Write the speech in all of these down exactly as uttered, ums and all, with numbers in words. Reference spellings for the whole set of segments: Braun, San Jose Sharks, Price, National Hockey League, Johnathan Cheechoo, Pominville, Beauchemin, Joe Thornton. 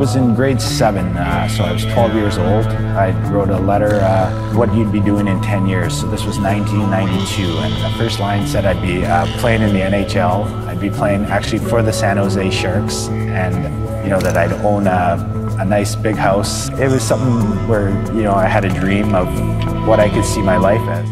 was in grade seven, uh, so I was twelve years old. I wrote a letter, uh, what you'd be doing in ten years. So this was nineteen ninety-two, and the first line said I'd be uh, playing in the N H L. I'd be playing actually for the San Jose Sharks, and you know that I'd own a, a nice big house. It was something where you know I had a dream of what I could see my life as.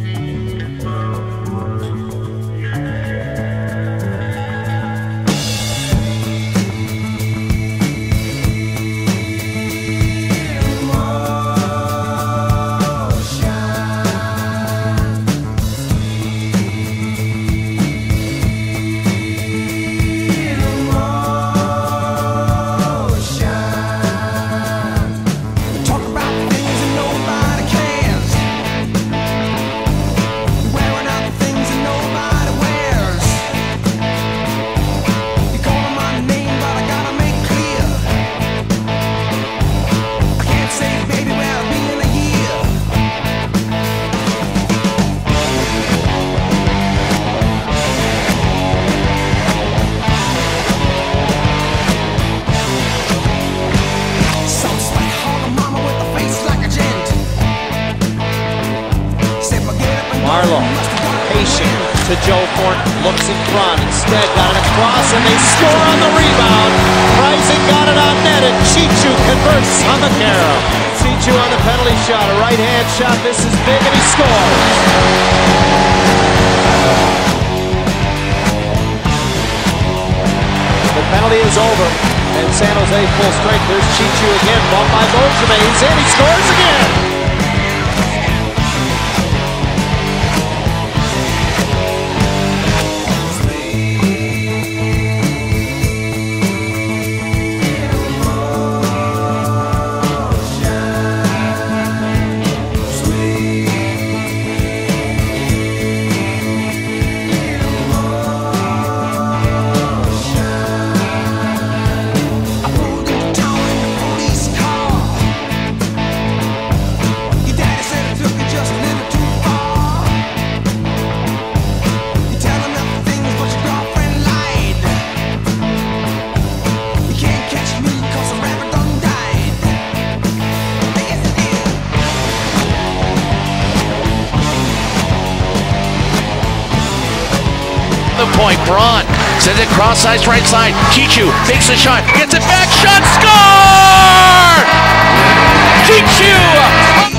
To Joe Thornton, looks in front, instead got it across, and they score on the rebound. Price got it on net, and Cheechoo converts on the carry. Cheechoo on the penalty shot, a right-hand shot, this is big, and he scores. The penalty is over, and San Jose full strength. There's Cheechoo again, bumped by Beauchemin, he's in, he scores again. Point, Braun sends it cross ice right side. Cheechoo takes the shot, gets it back, shot, score! Cheechoo!